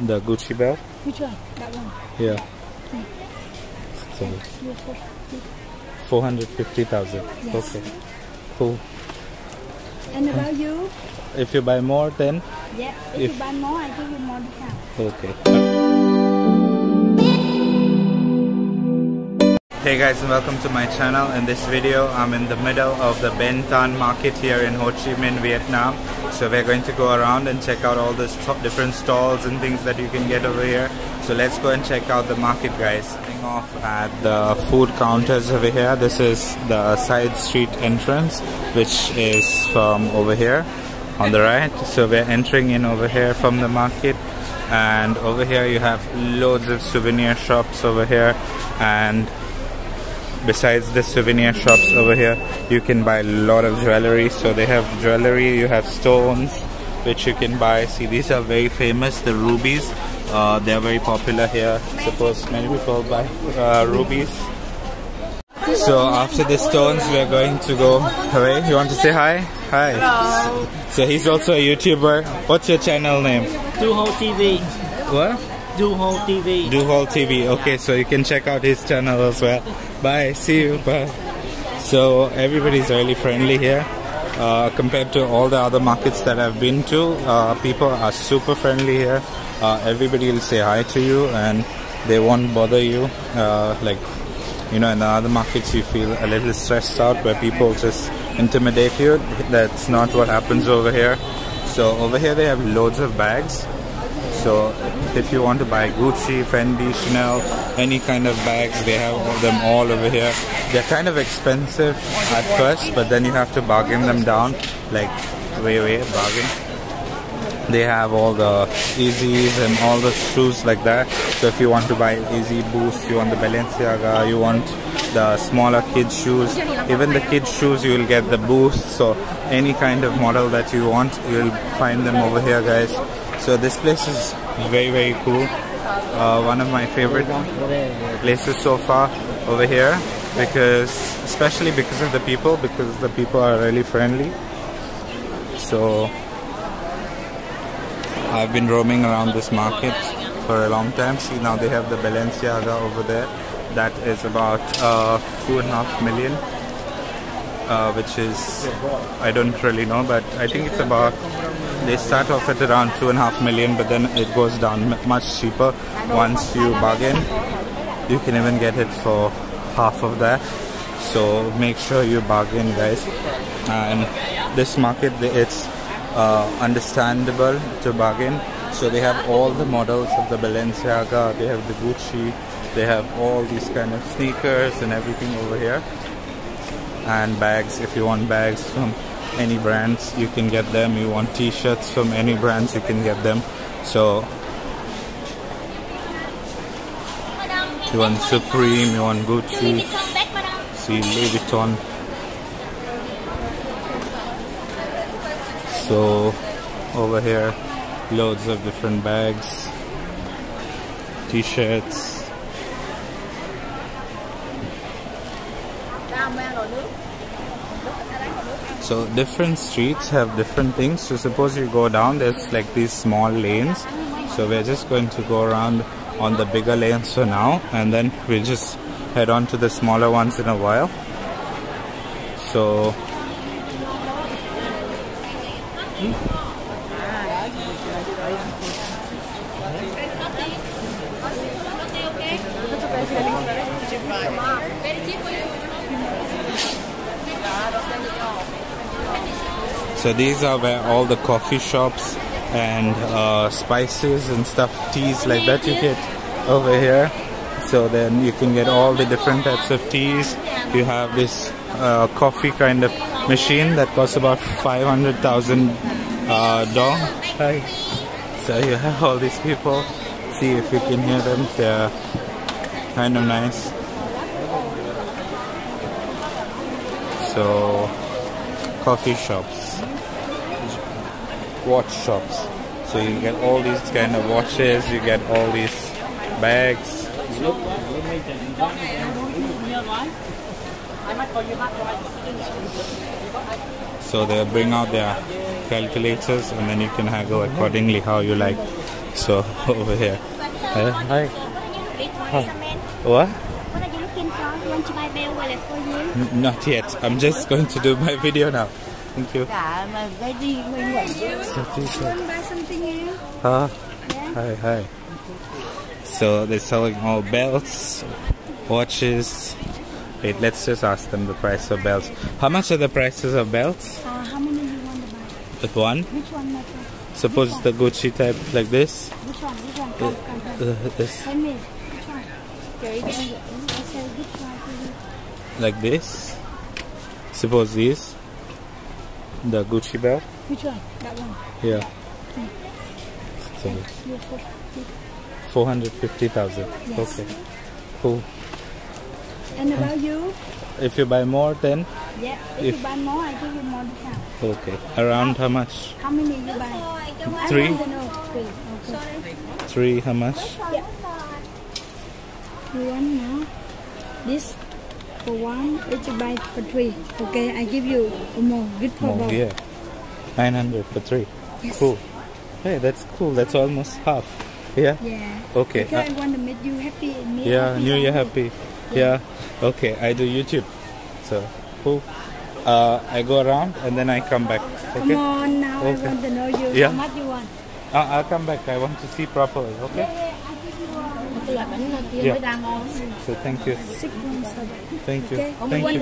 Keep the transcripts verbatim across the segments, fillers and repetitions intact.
The Gucci belt? Which one? That one? Yeah. Mm. So four hundred fifty thousand. Yes. Okay. Cool. And about um, you? If you buy more, then? Yeah, if, if you buy more, I give you more discount. Okay. Hey guys, welcome to my channel. In this video, I'm in the middle of the Ben Thanh Market here in Ho Chi Minh, Vietnam. So we're going to go around and check out all the different stalls and things that you can get over here. So let's go and check out the market, guys. Starting off at the food counters over here. This is the side street entrance, which is from over here on the right. So we're entering in over here from the market, and over here you have loads of souvenir shops over here, and besides the souvenir shops over here, you can buy a lot of jewelry. So they have jewelry, you have stones, which you can buy. See, these are very famous, the rubies. Uh, they are very popular here. Suppose many people buy uh, rubies. So after the stones, we are going to go away. You want to say hi? Hi. Hello. So he's also a YouTuber. What's your channel name? Duho T V. What? Duho T V. Duho T V. Okay, so you can check out his channel as well. Bye. See you. Bye. So everybody's really friendly here. Uh, compared to all the other markets that I've been to, uh, people are super friendly here. Uh, everybody will say hi to you and they won't bother you. Uh, like, you know, in the other markets you feel a little stressed out where people just intimidate you. That's not what happens over here. So over here they have loads of bags. So if you want to buy Gucci, Fendi, Chanel, any kind of bags, they have all them all over here. They're kind of expensive at first, but then you have to bargain them down, like way, way, bargain. They have all the Yeezys and all the shoes like that. So if you want to buy Yeezy Boost, you want the Balenciaga, you want the smaller kids shoes, even the kids shoes, you will get the Boost. So any kind of model that you want, you'll find them over here, guys. So this place is very very cool. Uh, one of my favorite places so far over here, because especially because of the people, because the people are really friendly. So I've been roaming around this market for a long time. See, now they have the Balenciaga over there. That is about uh, two and a half million. Uh, which is, I don't really know, but I think it's about, they start off at around two and a half million, but then it goes down much cheaper once you bargain. You can even get it for half of that. So make sure you bargain, guys. And this market, it's uh, understandable to bargain. So they have all the models of the Balenciaga, they have the Gucci, they have all these kind of sneakers and everything over here. And bags, if you want bags from any brands, you can get them. You want t-shirts from any brands, you can get them. So you want Supreme, you want Gucci, see, Louis Vuitton. So over here, loads of different bags, t-shirts. So different streets have different things. So suppose you go down, there's like these small lanes. So we're just going to go around on the bigger lanes for now, and then we'll just head on to the smaller ones in a while. So So these are where all the coffee shops and uh, spices and stuff, teas like that you get over here. So then you can get all the different types of teas. You have this uh, coffee kind of machine that costs about five hundred thousand uh, dong. So you have all these people. See if you can hear them, they're kind of nice. So coffee shops, watch shops. So you get all these kind of watches, you get all these bags. So they bring out their calculators and then you can haggle accordingly how you like. So over here. Hi. Hi. Hi. What? What are you looking for? You want to buy bear wallet for you? N not yet. I'm just going to do my video now. Thank you. Huh? Hi, hi. So they're selling all belts, watches. Wait, let's just ask them the price of belts. How much are the prices of belts? Uh, how many do you want to buy? With one? Which one, my friend? Suppose which one? The Gucci type like this? Which one? Which one? Come, come, come. Uh, this. Tell me, which one? Okay, I said which one? Like this? Suppose these? The Gucci belt? Which one? That one? Yeah. Okay. So, four hundred fifty thousand. Yes. Okay. Cool. And about you? If you buy more, then? Yeah, if, if you buy more, I give you more discount. Okay. Around how much? How many you buy? Three? I don't know. Three. Okay. Three, how much? Yeah. You want now? This for one, it's you buy for three. Okay, I give you more. Good for more, both. Yeah. nine hundred for three. Yes. Cool. Hey, that's cool. That's almost half. Yeah? Yeah. Okay. Because uh, I want to make you happy. Make yeah, happy new year happy. Yeah. Okay, I do YouTube. So, cool. Uh, I go around and then I come back. Okay? Come on now, okay. I want to know you. Yeah. How much you want? Uh, I'll come back. I want to see properly. Okay? Yeah, yeah, yeah. So, thank you. Thank you. Okay. Thank you.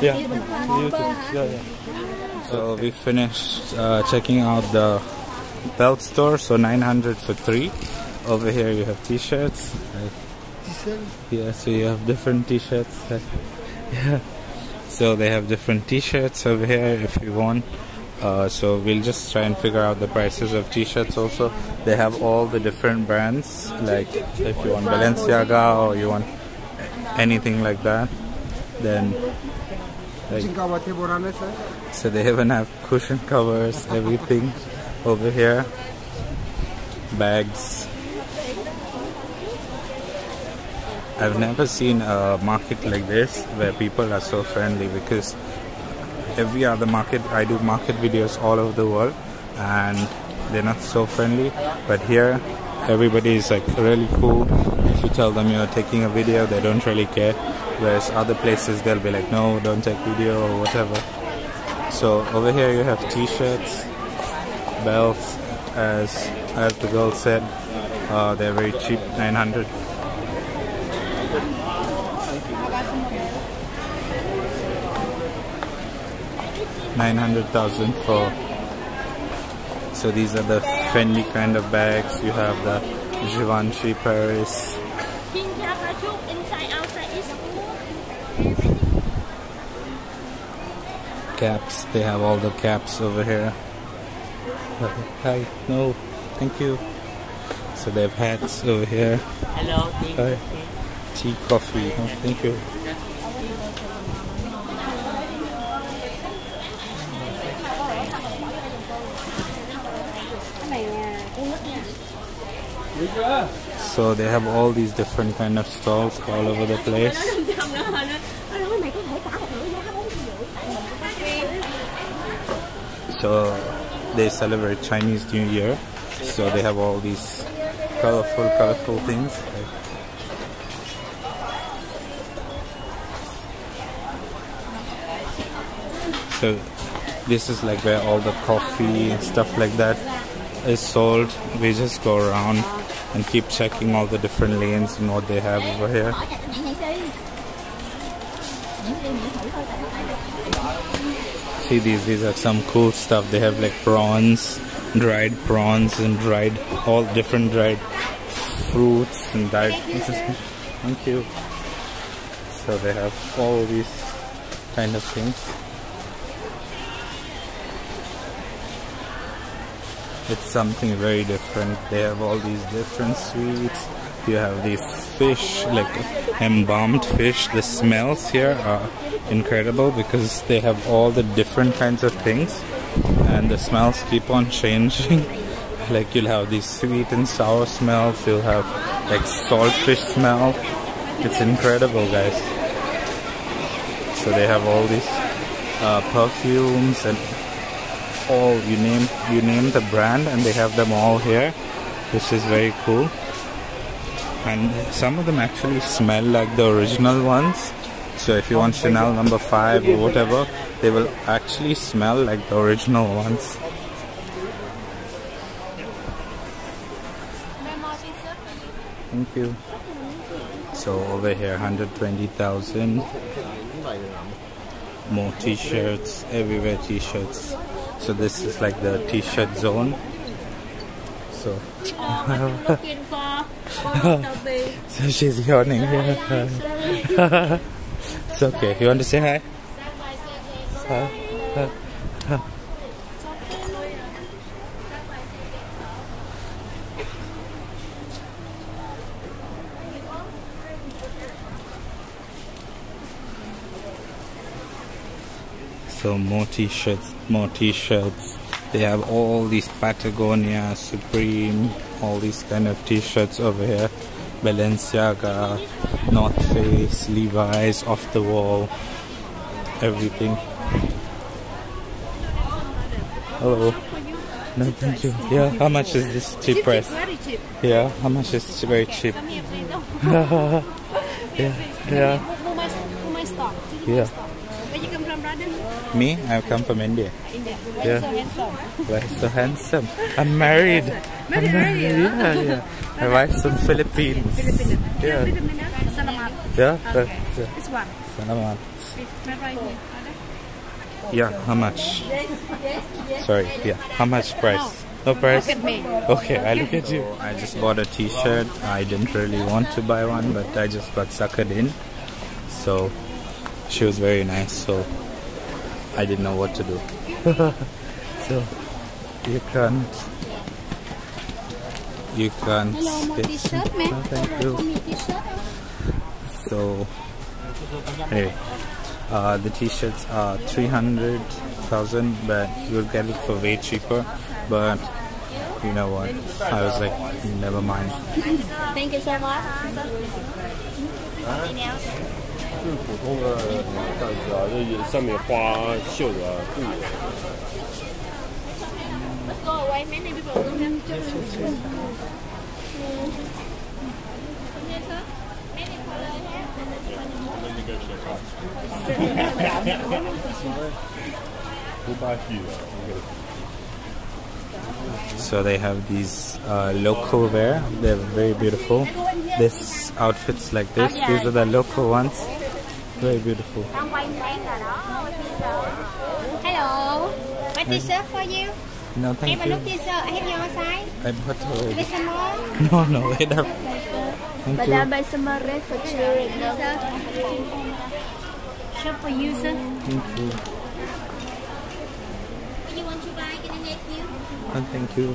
Yeah. YouTube. Yeah, yeah. So, we finished uh, checking out the belt store. So, nine hundred for three. Over here, you have t-shirts. Yeah, so you have different t-shirts. Yeah, so they have different t-shirts over here if you want. Uh, so we'll just try and figure out the prices of t-shirts also. They have all the different brands, like if you want Balenciaga or you want anything like that. Then, like, so they even have cushion covers, everything over here, bags. I've never seen a market like this where people are so friendly, because every other market, I do market videos all over the world and they're not so friendly, but here everybody is like really cool. If you tell them you're taking a video, they don't really care, whereas other places they'll be like, no, don't take video or whatever. So over here you have t-shirts, belts, as, as the girl said, uh, they're very cheap, nine hundred. nine hundred thousand for. So these are the friendly kind of bags. You have the Givenchy Paris. Caps. They have all the caps over here. Hi. No. Thank you. So they have hats over here. Hello. Hi. Tea, coffee. Oh, thank you. So they have all these different kind of stalls all over the place. So they celebrate Chinese New Year. So they have all these colorful, colorful things. So this is like where all the coffee and stuff like that is sold. We just go around and keep checking all the different lanes and what they have over here. See, these these are some cool stuff. They have like prawns, dried prawns, and dried all different dried fruits and dried. Thank you. So they have all these kind of things. It's something very different. They have all these different sweets. You have these fish, like embalmed fish. The smells here are incredible because they have all the different kinds of things and the smells keep on changing. Like you'll have these sweet and sour smells, you'll have like salt fish smell. It's incredible, guys. So they have all these uh, perfumes and all, you name you name the brand and they have them all here. which is very cool. And some of them actually smell like the original ones. So if you want Chanel number five or whatever, they will actually smell like the original ones. Thank you. So over here, one hundred twenty thousand. More t-shirts, everywhere t-shirts. So this is like the t-shirt zone. So, so she's yawning here. It's okay. You want to say hi? Hi. Hi. Hi. So more t-shirts, more t-shirts. They have all these Patagonia, Supreme, all these kind of t-shirts over here. Balenciaga, North Face, Levi's, Off The Wall, everything. Hello. No, thank you. Yeah, how much is this cheap price? Very cheap. Yeah, how much is this very cheap? Yeah, yeah. Yeah. Me? I've come from India. India. Yeah. Why so handsome? I'm married. I'm married. Yeah, yeah. My wife's from Philippines. Philippines. Yeah. Yeah. Okay. This one. Salamat. Yeah. How much? Sorry. Yeah. How much price? No price. Look at me. Okay. I look at you. So I just bought a T-shirt. I didn't really want to buy one, but I just got suckered in. So she was very nice. So I didn't know what to do. So you can't you can't hello, get oh, thank you. So anyway, uh, the t-shirts are three hundred thousand, but you'll get it for way cheaper. But you know what, I was like, never mind. Thank you so much. Anything else? So they have these uh, local wear. They're very beautiful. This outfits like this. These are the local ones. Very beautiful. Hello. What t-shirt for you? No, thank have you. I have a look t-shirt. I have your size. I bought already. No, no, wait up. Thank but you. I buy some more red for children. Shop for you, sir. Thank you. If you want to buy, can I make you? Oh, thank you.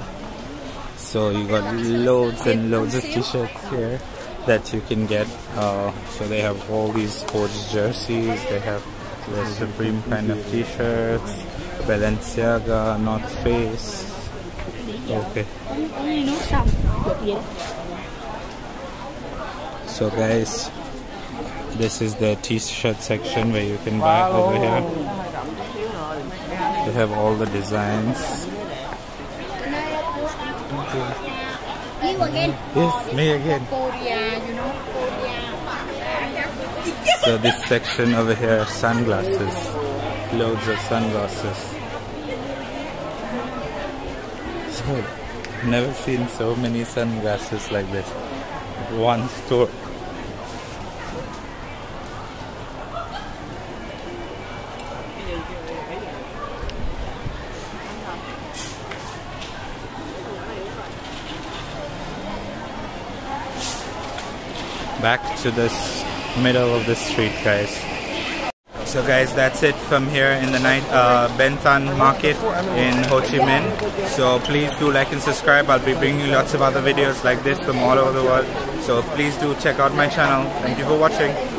So you got loads and loads of t-shirts here that you can get. Uh, so they have all these sports jerseys, they have the Supreme kind of t-shirts, Balenciaga, North Face. Okay. So guys, this is the t-shirt section where you can buy over here. They have all the designs. Okay. You again? Yes, me again. So this section over here, sunglasses, loads of sunglasses. So, never seen so many sunglasses like this. One store. Back to this middle of the street, guys. So guys, that's it from here in the night, uh, Ben Thanh Market in Ho Chi Minh. So please do like and subscribe. I'll be bringing you lots of other videos like this from all over the world. So please do check out my channel. Thank you for watching.